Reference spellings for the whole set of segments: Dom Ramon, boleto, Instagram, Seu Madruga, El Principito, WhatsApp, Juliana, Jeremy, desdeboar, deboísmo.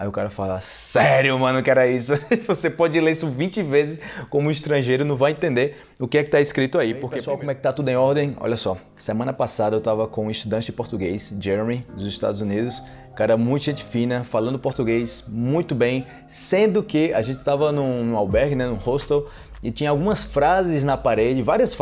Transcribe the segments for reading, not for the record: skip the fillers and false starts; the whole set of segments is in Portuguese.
Aí o cara fala, sério, mano, que era isso? Você pode ler isso 20 vezes como estrangeiro, não vai entender o que é que tá escrito aí. Porque, pessoal, como é que tá tudo em ordem? Olha só, semana passada eu tava com um estudante de português, Jeremy, dos Estados Unidos. Cara, muito gente fina, falando português muito bem, sendo que a gente tava num albergue, né, num hostel, e tinha algumas frases na parede, várias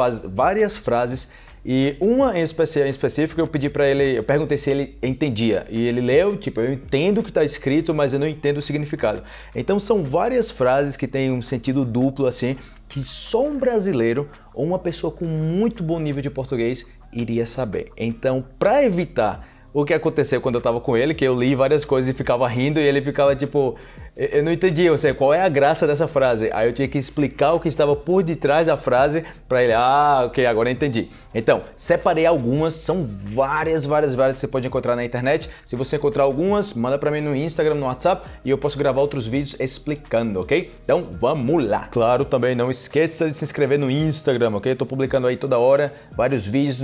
frases, e uma em específico eu pedi para ele, eu perguntei se ele entendia, e ele leu, tipo, eu entendo o que está escrito, mas eu não entendo o significado. Então são várias frases que têm um sentido duplo, assim, que só um brasileiro ou uma pessoa com muito bom nível de português iria saber. Então, para evitar o que aconteceu quando eu tava com ele, que eu li várias coisas e ficava rindo, e ele ficava tipo, eu não entendi, ou seja, qual é a graça dessa frase? Aí eu tinha que explicar o que estava por detrás da frase pra ele, ah, ok, agora eu entendi. Então, separei algumas, são várias que você pode encontrar na internet. Se você encontrar algumas, manda pra mim no Instagram, no WhatsApp, e eu posso gravar outros vídeos explicando, ok? Então, vamos lá! Claro, também não esqueça de se inscrever no Instagram, ok? Eu tô publicando aí toda hora vários vídeos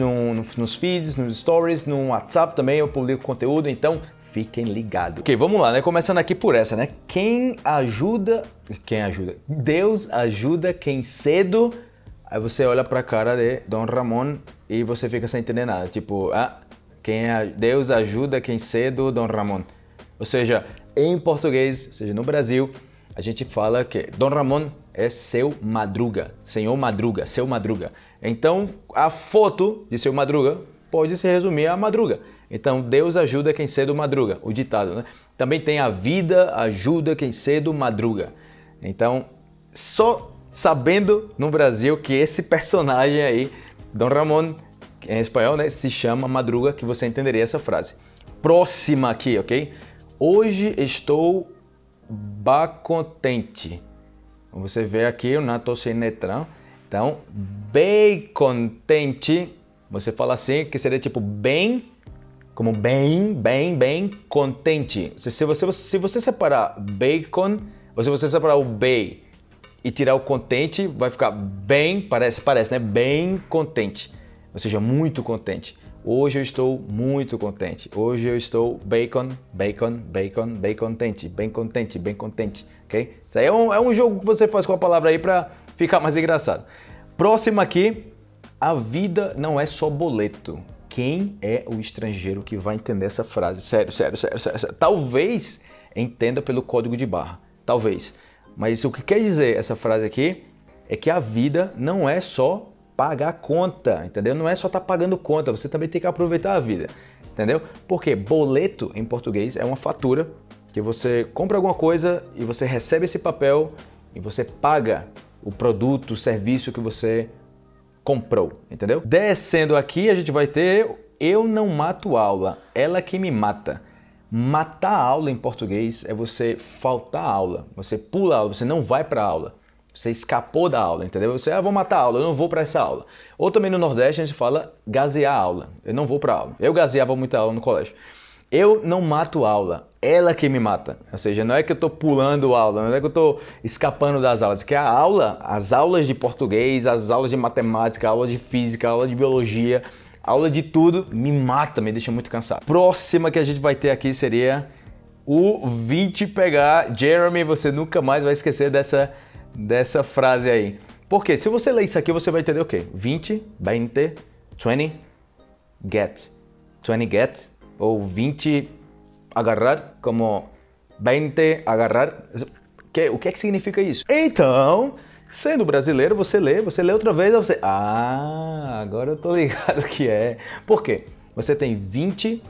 nos feeds, nos stories, no WhatsApp também, eu publico conteúdo, então fiquem ligados. Ok, vamos lá, né? Começando aqui por essa, né? Quem ajuda? Deus ajuda quem cedo... Aí você olha pra cara de Dom Ramon e você fica sem entender nada. Tipo, ah, Deus ajuda quem cedo, Dom Ramon. Ou seja, em português, ou seja, no Brasil, a gente fala que Dom Ramon é Seu Madruga, Senhor Madruga, Seu Madruga. Então, a foto de Seu Madruga pode se resumir a madruga. Então, Deus ajuda quem cedo madruga, o ditado, né? Também tem a vida ajuda quem cedo madruga. Então, só sabendo no Brasil que esse personagem aí, Dom Ramon, em espanhol, né, se chama Madruga, que você entenderia essa frase. Próxima aqui, ok? Hoje estou contente. Você vê aqui, eu não estou sem letra. Então, bem contente, você fala assim, que seria tipo bem... Como bem contente. Se você separar bacon, ou se você separar o bem e tirar o contente, vai ficar bem, parece, né? Bem contente. Ou seja, muito contente. Hoje eu estou muito contente. Hoje eu estou bem contente, ok? Isso aí é um jogo que você faz com a palavra aí para ficar mais engraçado. Próximo aqui, a vida não é só boleto. Quem é o estrangeiro que vai entender essa frase? Sério. Talvez entenda pelo código de barra. Talvez. Mas o que quer dizer essa frase aqui é que a vida não é só pagar conta, entendeu? Não é só estar pagando conta, você também tem que aproveitar a vida, entendeu? Porque boleto, em português, é uma fatura que você compra alguma coisa e você recebe esse papel e você paga o produto, o serviço que você comprou, entendeu? Descendo aqui, a gente vai ter eu não mato aula, ela que me mata. Matar a aula em português é você faltar a aula, você pula a aula, você não vai para a aula, você escapou da aula, entendeu? Você, ah, vou matar a aula, eu não vou para essa aula. Ou também no Nordeste a gente fala gazear a aula, eu não vou para a aula. Eu gazeava muita aula no colégio. Eu não mato aula, ela que me mata. Ou seja, não é que eu estou pulando aula, não é que eu estou escapando das aulas, que a aula, as aulas de português, as aulas de matemática, a aula de física, a aula de biologia, a aula de tudo me mata, me deixa muito cansado. Próxima que a gente vai ter aqui seria o vim te pegar. Jeremy, você nunca mais vai esquecer dessa frase aí. Porque se você ler isso aqui, você vai entender o quê? 20, get. 20 get. Ou 20 agarrar, como 20 agarrar. O que é que significa isso? Então, sendo brasileiro, você lê outra vez, você... Ah, agora eu tô ligado o que é. Por quê? Você tem 20,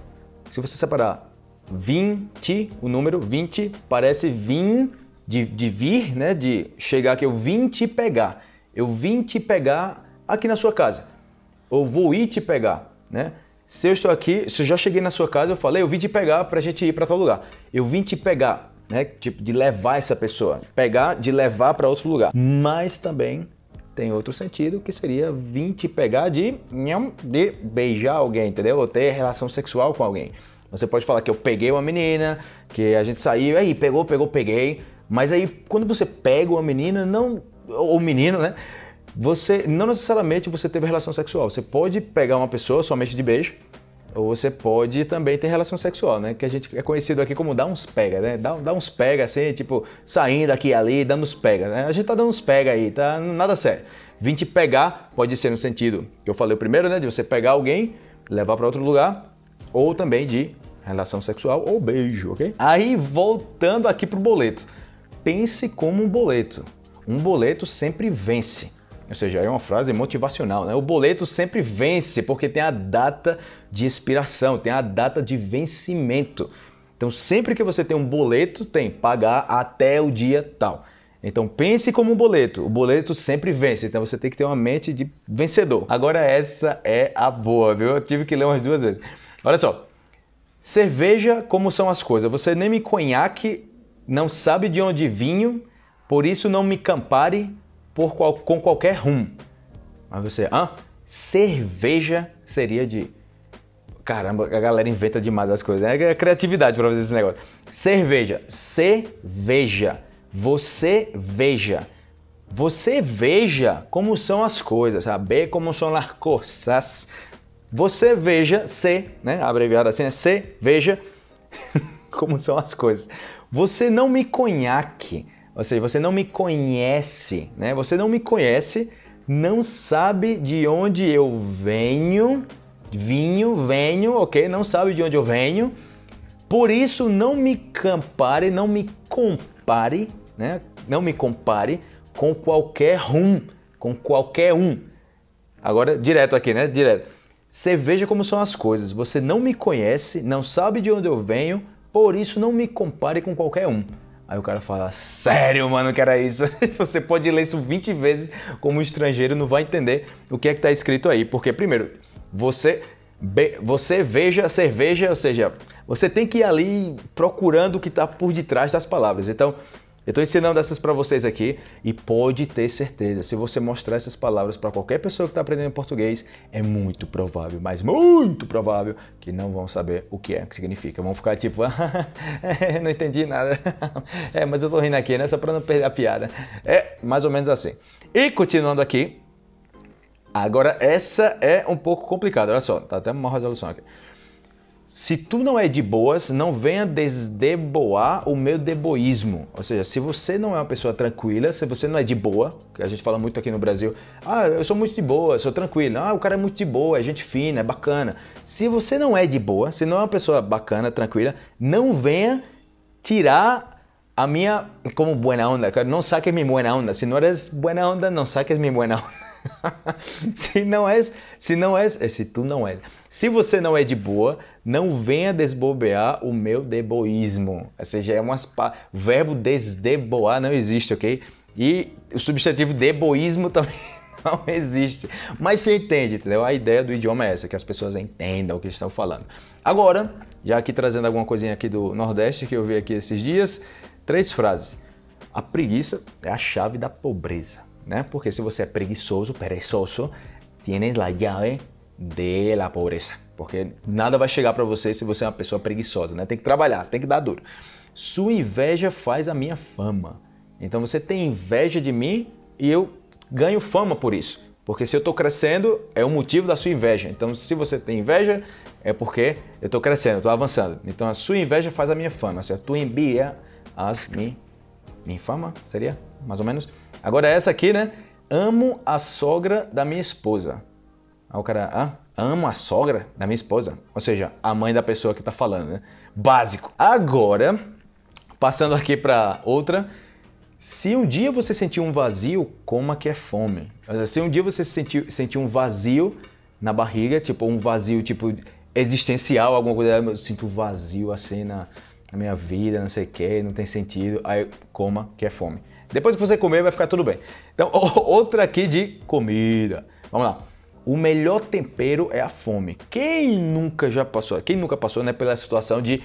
se você separar 20, o número 20, parece vim, de vir, né? De chegar aqui, eu vim te pegar. Eu vim te pegar aqui na sua casa. Ou vou ir te pegar, né? Se eu estou aqui, se eu já cheguei na sua casa, eu falei, eu vim te pegar pra gente ir pra tal lugar. Eu vim te pegar, né? Tipo, de levar essa pessoa. Pegar, de levar pra outro lugar. Mas também tem outro sentido, que seria vim te pegar de beijar alguém, entendeu? Ou ter relação sexual com alguém. Você pode falar que eu peguei uma menina, que a gente saiu, aí peguei. Mas aí, quando você pega uma menina, não... Ou menino, né? Você, não necessariamente você teve relação sexual, você pode pegar uma pessoa somente de beijo, Ou você pode também ter relação sexual, né? Que a gente é conhecido aqui como dar uns pega, né? Dá uns pega, assim, tipo, saindo aqui e ali, dando uns pega, né? A gente tá dando uns pega aí, tá nada sério. Vim te pegar pode ser no sentido que eu falei primeiro, né? De você pegar alguém, levar pra outro lugar, ou também de relação sexual ou beijo, ok? Aí, voltando aqui pro boleto. Pense como um boleto. Um boleto sempre vence. Ou seja, é uma frase motivacional, né? O boleto sempre vence, porque tem a data de expiração, tem a data de vencimento. Então, sempre que você tem um boleto, tem pagar até o dia tal. Então, pense como um boleto. O boleto sempre vence, então você tem que ter uma mente de vencedor. Agora, essa é a boa, viu? Eu tive que ler umas duas vezes. Olha só. Cerveja, como são as coisas. Você nem me conhaque, não sabe de onde vinho, por isso não me campare, com qualquer rum. Aí você, cerveja seria de... Caramba, a galera inventa demais as coisas, né? É criatividade pra fazer esse negócio. Cerveja, cerveja, você veja. Você veja como são as coisas, saber como são as coisas. Você veja, C, né? Abreviado assim, né? C, veja como são as coisas. Você não me conhaque. Ou seja, você não me conhece, né? Você não me conhece, não sabe de onde eu venho, ok? Não sabe de onde eu venho, por isso não me compare, né? Não me compare com qualquer rum, com qualquer um. Agora, direto aqui, né? Direto. Você veja como são as coisas, você não me conhece, não sabe de onde eu venho, por isso não me compare com qualquer um. Aí o cara fala, sério, mano, que era isso? Você pode ler isso 20 vezes, como estrangeiro não vai entender o que é que tá escrito aí. Porque, primeiro, você veja a cerveja, ou seja, você tem que ir ali procurando o que tá por detrás das palavras. Então, eu tô ensinando essas para vocês aqui e pode ter certeza, se você mostrar essas palavras para qualquer pessoa que tá aprendendo português, é muito provável, mas muito provável, que não vão saber o que é, o que significa. Vão ficar tipo, não entendi nada. É, mas eu tô rindo aqui, né? Só para não perder a piada. É mais ou menos assim. E continuando aqui, agora essa é um pouco complicada, olha só, tá até uma resolução aqui. Se tu não é de boas, não venha desdeboar o meu deboísmo. Ou seja, se você não é uma pessoa tranquila, se você não é de boa, que a gente fala muito aqui no Brasil, eu sou muito de boa, sou tranquilo, o cara é muito de boa, é gente fina, é bacana. Se você não é de boa, se não é uma pessoa bacana, tranquila, não venha tirar a minha, como buena onda, cara, não saques mi buena onda. Se não eres buena onda, não saques mi buena onda. Se você não é de boa, não venha desbobear o meu deboísmo. Ou seja, o verbo desdeboar não existe, ok? E o substantivo deboísmo também não existe. Mas você entende, entendeu? A ideia do idioma é essa, que as pessoas entendam o que estão falando. Agora, já aqui trazendo alguma coisinha aqui do Nordeste que eu vi aqui esses dias, 3 frases. A preguiça é a chave da pobreza. Né? Porque se você é preguiçoso, perezoso, tienes la llave de la pobreza. Porque nada vai chegar para você se você é uma pessoa preguiçosa, né? Tem que trabalhar, tem que dar duro. Sua inveja faz a minha fama. Então você tem inveja de mim e eu ganho fama por isso. Porque se eu estou crescendo, é o motivo da sua inveja. Então se você tem inveja, é porque eu estou crescendo, estou avançando. Então a sua inveja faz a minha fama. Ou seja, tu envia as minha fama, seria mais ou menos... Agora essa aqui, né? Amo a sogra da minha esposa. Aí o cara, amo a sogra da minha esposa? Ou seja, a mãe da pessoa que tá falando, né? Básico. Agora, passando aqui pra outra. Se um dia você sentir um vazio, coma que é fome. Se um dia você sentir um vazio na barriga, tipo um vazio tipo existencial, alguma coisa, eu sinto vazio assim na minha vida, não sei o que, não tem sentido, aí coma que é fome. Depois que você comer, vai ficar tudo bem. Então, outra aqui de comida. Vamos lá. O melhor tempero é a fome. Quem nunca passou, né, pela situação de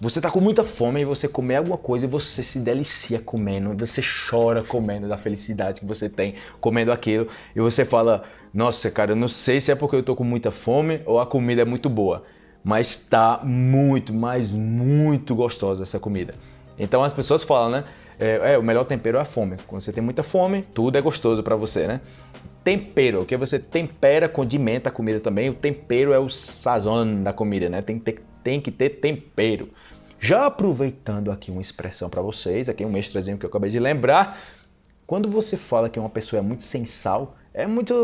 você tá com muita fome e você comer alguma coisa e você se delicia comendo, você chora comendo da felicidade que você tem comendo aquilo e você fala, nossa, cara, eu não sei se é porque eu tô com muita fome ou a comida é muito boa, mas tá muito, mas muito gostosa essa comida. Então, as pessoas falam, né? O melhor tempero é a fome. Quando você tem muita fome, tudo é gostoso pra você, né? tempero, que você tempera, condimenta a comida também. O tempero é o sazón da comida, né? Tem que ter tempero. Já aproveitando aqui uma expressão para vocês, aqui um extrazinho que eu acabei de lembrar. Quando você fala que uma pessoa é muito sem sal, é muito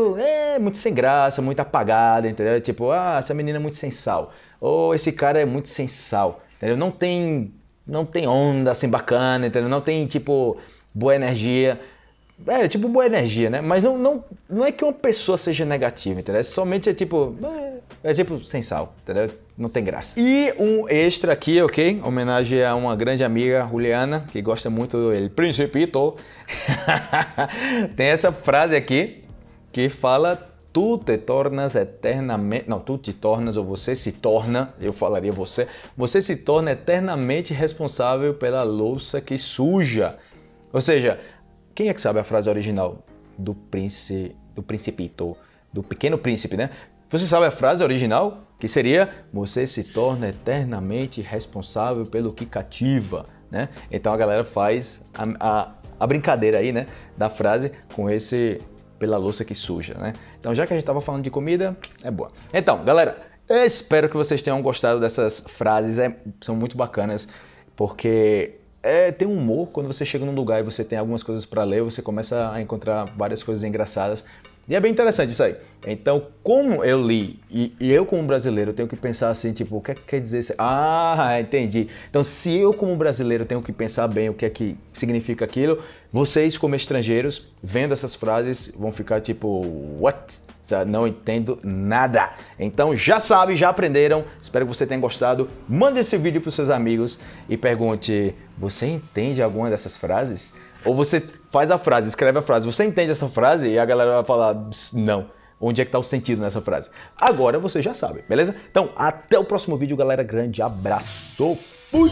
sem graça, muito apagada, entendeu? Tipo, ah, essa menina é muito sem sal. Ou esse cara é muito sem sal, entendeu? Não tem onda assim bacana, entendeu? Não tem, tipo, boa energia. É, tipo, boa energia, né? Mas não é que uma pessoa seja negativa, entendeu? Somente é tipo sem sal, entendeu? Não tem graça. E um extra aqui, ok? Homenagem a uma grande amiga, Juliana, que gosta muito do El Principito. Tem essa frase aqui que fala: tu te tornas eternamente... Não, tu te tornas, ou você se torna, eu falaria você. Você se torna eternamente responsável pela louça que suja. Ou seja... Quem é que sabe a frase original do pequeno príncipe, né? Você sabe a frase original, que seria: você se torna eternamente responsável pelo que cativa, né? Então a galera faz a brincadeira aí, né, da frase com esse pela louça que suja, né? Então, já que a gente tava falando de comida, é boa. Então, galera, eu espero que vocês tenham gostado dessas frases, são muito bacanas, porque... tem humor. Quando você chega num lugar e você tem algumas coisas para ler, você começa a encontrar várias coisas engraçadas. E é bem interessante isso aí. Então, como eu li, e eu como brasileiro tenho que pensar assim, tipo, o que é que quer dizer isso? Ah, entendi. Então, se eu como brasileiro tenho que pensar bem o que é que significa aquilo, vocês como estrangeiros, vendo essas frases, vão ficar tipo, what? Não entendo nada. Então já sabe, já aprenderam. Espero que você tenha gostado. Manda esse vídeo para os seus amigos e pergunte: você entende alguma dessas frases? Ou você faz a frase, escreve a frase: você entende essa frase? E a galera vai falar: não. Onde é que está o sentido nessa frase? Agora você já sabe, beleza? Então até o próximo vídeo, galera. Grande abraço. Fui!